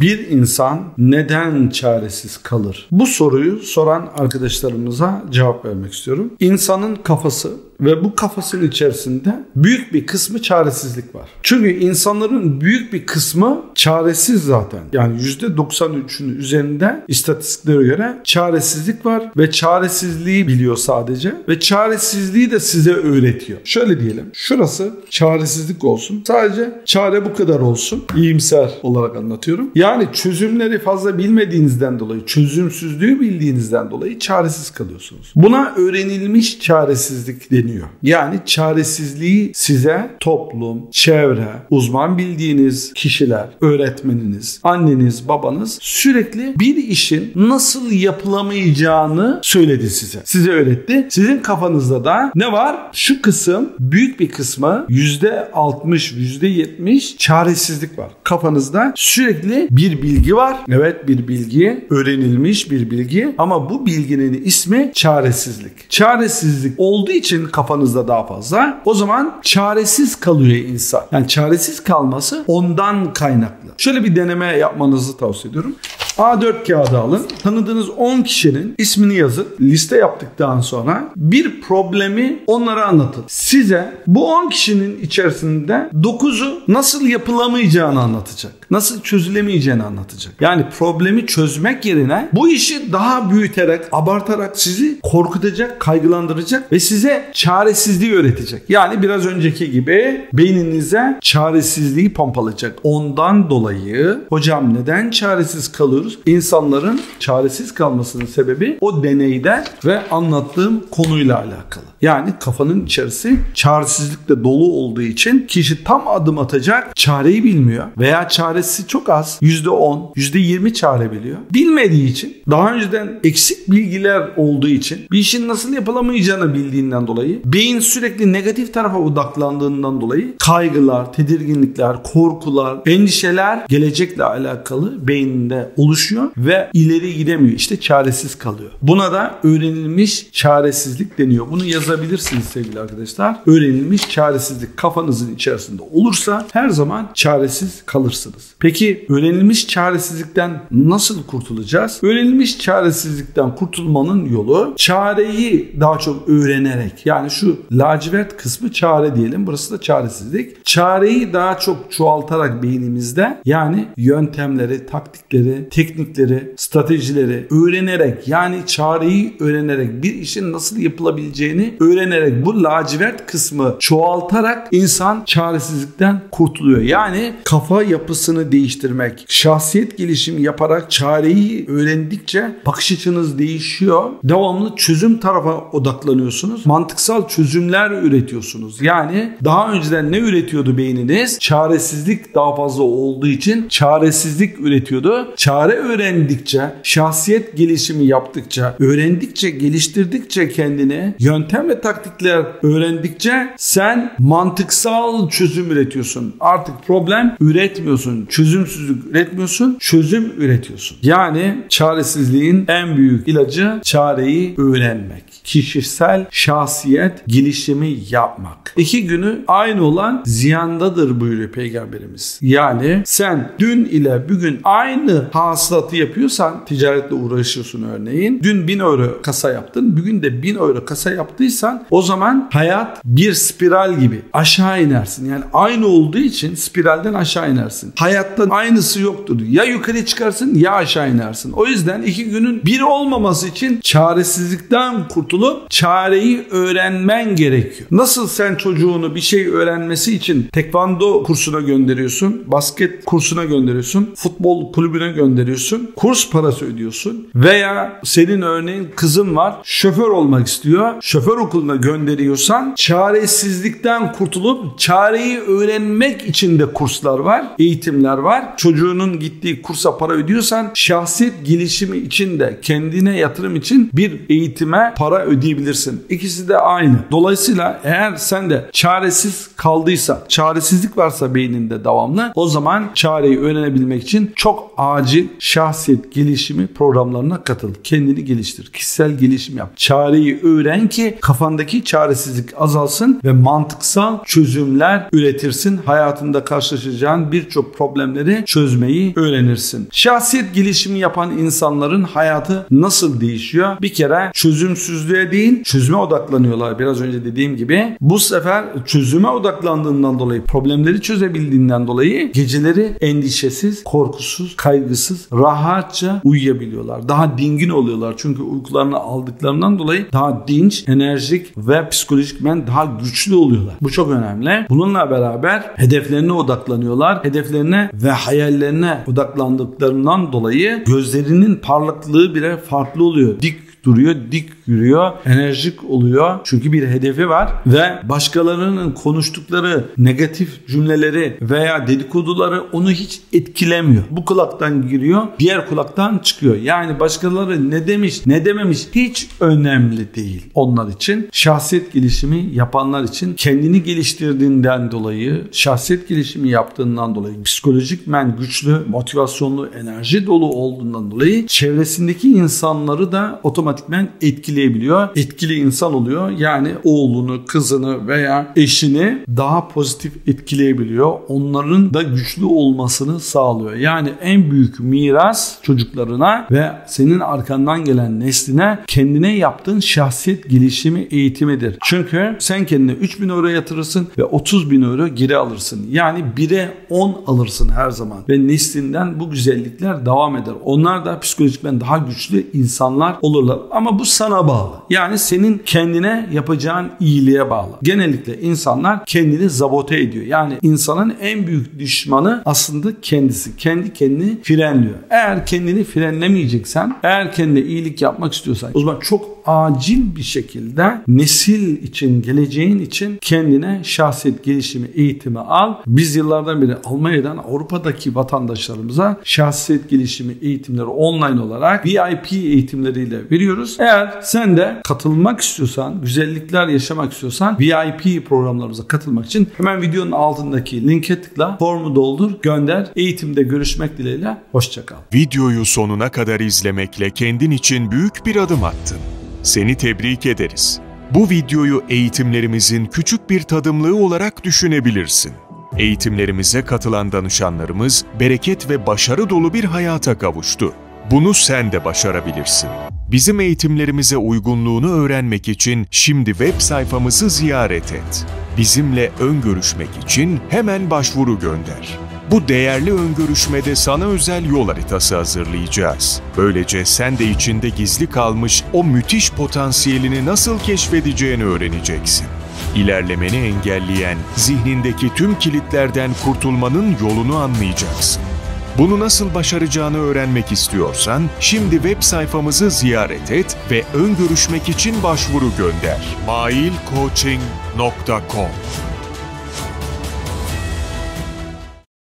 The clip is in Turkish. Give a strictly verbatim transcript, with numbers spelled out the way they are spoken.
Bir insan neden çaresiz kalır? Bu soruyu soran arkadaşlarımıza cevap vermek istiyorum. İnsanın kafası ve bu kafasının içerisinde büyük bir kısmı çaresizlik var. Çünkü insanların büyük bir kısmı çaresiz zaten. Yani yüzde doksan üçün üzerinde istatistiklere göre çaresizlik var ve çaresizliği biliyor sadece ve çaresizliği de size öğretiyor. Şöyle diyelim, şurası çaresizlik olsun. Sadece çare bu kadar olsun. İyimser olarak anlatıyorum. Yani çözümleri fazla bilmediğinizden dolayı, çözümsüzlüğü bildiğinizden dolayı çaresiz kalıyorsunuz. Buna öğrenilmiş çaresizlik deniyor. Yani çaresizliği size toplum, çevre, uzman bildiğiniz kişiler, öğretmeniniz, anneniz, babanız sürekli bir işin nasıl yapılamayacağını söyledi size. Size öğretti. Sizin kafanızda da ne var? Şu kısım, büyük bir kısmı yüzde altmış, yüzde yetmiş çaresizlik var. Kafanızda sürekli bir bilgi var. Evet, bir bilgi, öğrenilmiş bir bilgi ama bu bilginin ismi çaresizlik. Çaresizlik olduğu için kafanızda daha fazla. O zaman çaresiz kalıyor insan. Yani çaresiz kalması ondan kaynaklı. Şöyle bir deneme yapmanızı tavsiye ediyorum. A dört kağıdı alın. Tanıdığınız on kişinin ismini yazın. Liste yaptıktan sonra bir problemi onlara anlatın. Size bu on kişinin içerisinde dokuzu nasıl yapılamayacağını anlatacak. Nasıl çözülemeyeceğini anlatacak. Yani problemi çözmek yerine bu işi daha büyüterek, abartarak sizi korkutacak, kaygılandıracak ve size çaresizliği öğretecek. Yani biraz önceki gibi beyninize çaresizliği pompalayacak. Ondan dolayı hocam neden çaresiz kalır? İnsanların çaresiz kalmasının sebebi o deneyde ve anlattığım konuyla alakalı. Yani kafanın içerisi çaresizlikle dolu olduğu için kişi tam adım atacak, çareyi bilmiyor veya çaresi çok az, yüzde on, yüzde yirmi çare biliyor. Bilmediği için, daha önceden eksik bilgiler olduğu için, bir işin nasıl yapılamayacağını bildiğinden dolayı, beyin sürekli negatif tarafa odaklandığından dolayı kaygılar, tedirginlikler, korkular, endişeler gelecekle alakalı beyninde oluşuyor ve ileri gidemiyor. İşte çaresiz kalıyor. Buna da öğrenilmiş çaresizlik deniyor. Bunu yazabilirsiniz sevgili arkadaşlar. Öğrenilmiş çaresizlik kafanızın içerisinde olursa her zaman çaresiz kalırsınız. Peki öğrenilmiş çaresizlikten nasıl kurtulacağız? Öğrenilmiş çaresizlikten kurtulmanın yolu çareyi daha çok öğrenerek, yani şu lacivert kısmı çare diyelim. Burası da çaresizlik. Çareyi daha çok çoğaltarak beynimizde, yani yöntemleri, taktikleri, teknikleri, stratejileri öğrenerek, yani çareyi öğrenerek, bir işin nasıl yapılabileceğini öğrenerek, bu lacivert kısmı çoğaltarak insan çaresizlikten kurtuluyor. Yani kafa yapısını değiştirmek, şahsiyet gelişimi yaparak çareyi öğrendikçe bakış açınız değişiyor. Devamlı çözüm tarafa odaklanıyorsunuz. Mantıksal çözümler üretiyorsunuz. Yani daha önceden ne üretiyordu beyniniz? Çaresizlik daha fazla olduğu için çaresizlik üretiyordu. Çare öğrendikçe, şahsiyet gelişimi yaptıkça, öğrendikçe, geliştirdikçe kendini, yöntem ve taktikler öğrendikçe sen mantıksal çözüm üretiyorsun. Artık problem üretmiyorsun, çözümsüzlük üretmiyorsun, çözüm üretiyorsun. Yani çaresizliğin en büyük ilacı çareyi öğrenmek. Kişisel şahsiyet gelişimi yapmak. İki günü aynı olan ziyandadır buyuruyor Peygamberimiz. Yani sen dün ile bugün aynı hasılatı yapıyorsan, ticaretle uğraşıyorsun örneğin. Dün bin euro kasa yaptın, bugün de bin euro kasa yaptıysan o zaman hayat bir spiral gibi aşağı inersin. Yani aynı olduğu için spiralden aşağı inersin. Hayatta aynısı yoktur. Ya yukarı çıkarsın ya aşağı inersin. O yüzden iki günün bir olmaması için çaresizlikten kurtulup çareyi öğrenmen gerekiyor. Nasıl sen çocuğunu bir şey öğrenmesi için tekvando kursuna gönderiyorsun, basket kursuna gönderiyorsun, futbol kulübüne gönderiyorsun, kurs parası ödüyorsun veya senin örneğin kızın var, şoför olmak istiyor, şoför okuluna gönderiyorsan çaresizlikten kurtulup çareyi öğrenmek için de kurslar var, eğitimler var. Çocuğunun gittiği kursa para ödüyorsan şahsiyet gelişimi için de, kendine yatırım için bir eğitime para ödeyebilirsin. İkisi de aynı. Dolayısıyla eğer sen de çaresiz kaldıysa, çaresizlik varsa beyninde devamlı, o zaman çareyi öğrenebilmek için çok acil şahsiyet gelişimi programlarına katıl. Kendini geliştir. Kişisel gelişim yap. Çareyi öğren ki kafandaki çaresizlik azalsın ve mantıksal çözümler üretirsin. Hayatında karşılaşacağın birçok problem problemleri çözmeyi öğrenirsin. Şahsiyet gelişimi yapan insanların hayatı nasıl değişiyor? Bir kere çözümsüzlüğe değil, çözüme odaklanıyorlar. Biraz önce dediğim gibi bu sefer çözüme odaklandığından dolayı, problemleri çözebildiğinden dolayı geceleri endişesiz, korkusuz, kaygısız, rahatça uyuyabiliyorlar. Daha dingin oluyorlar çünkü uykularını aldıklarından dolayı daha dinç, enerjik ve psikolojikmen daha güçlü oluyorlar. Bu çok önemli. Bununla beraber hedeflerine odaklanıyorlar. Hedeflerine ve hayallerine odaklandıklarından dolayı gözlerinin parlaklığı bile farklı oluyor. Dik duruyor, dik yürüyor, enerjik oluyor. Çünkü bir hedefi var ve başkalarının konuştukları negatif cümleleri veya dedikoduları onu hiç etkilemiyor. Bu kulaktan giriyor, diğer kulaktan çıkıyor. Yani başkaları ne demiş, ne dememiş hiç önemli değil onlar için. Şahsiyet gelişimi yapanlar için kendini geliştirdiğinden dolayı, şahsiyet gelişimi yaptığından dolayı, psikolojikmen güçlü, motivasyonlu, enerji dolu olduğundan dolayı çevresindeki insanları da otomatik etkileyebiliyor. Etkili insan oluyor. Yani oğlunu, kızını veya eşini daha pozitif etkileyebiliyor. Onların da güçlü olmasını sağlıyor. Yani en büyük miras çocuklarına ve senin arkandan gelen nesline kendine yaptığın şahsiyet gelişimi eğitimidir. Çünkü sen kendine üç bin euro yatırırsın ve otuz bin euro geri alırsın. Yani bire on alırsın her zaman. Ve neslinden bu güzellikler devam eder. Onlar da psikolojikten daha güçlü insanlar olurlar. Ama bu sana bağlı. Yani senin kendine yapacağın iyiliğe bağlı. Genellikle insanlar kendini sabote ediyor. Yani insanın en büyük düşmanı aslında kendisi. Kendi kendini frenliyor. Eğer kendini frenlemeyeceksen, eğer kendine iyilik yapmak istiyorsan, o zaman çok acil bir şekilde nesil için, geleceğin için kendine şahsiyet gelişimi eğitimi al. Biz yıllardan beri Almanya'dan Avrupa'daki vatandaşlarımıza şahsiyet gelişimi eğitimleri online olarak V I P eğitimleriyle veriyoruz. Eğer sen de katılmak istiyorsan, güzellikler yaşamak istiyorsan V I P programlarımıza katılmak için hemen videonun altındaki linke tıkla, formu doldur, gönder. Eğitimde görüşmek dileğiyle, hoşça kal. Videoyu sonuna kadar izlemekle kendin için büyük bir adım attın. Seni tebrik ederiz. Bu videoyu eğitimlerimizin küçük bir tadımlığı olarak düşünebilirsin. Eğitimlerimize katılan danışanlarımız bereket ve başarı dolu bir hayata kavuştu. Bunu sen de başarabilirsin. Bizim eğitimlerimize uygunluğunu öğrenmek için şimdi web sayfamızı ziyaret et. Bizimle ön görüşmek için hemen başvuru gönder. Bu değerli öngörüşmede sana özel yol haritası hazırlayacağız. Böylece sen de içinde gizli kalmış o müthiş potansiyelini nasıl keşfedeceğini öğreneceksin. İlerlemeni engelleyen, zihnindeki tüm kilitlerden kurtulmanın yolunu anlayacaksın. Bunu nasıl başaracağını öğrenmek istiyorsan, şimdi web sayfamızı ziyaret et ve öngörüşmek için başvuru gönder. mayil coaching nokta com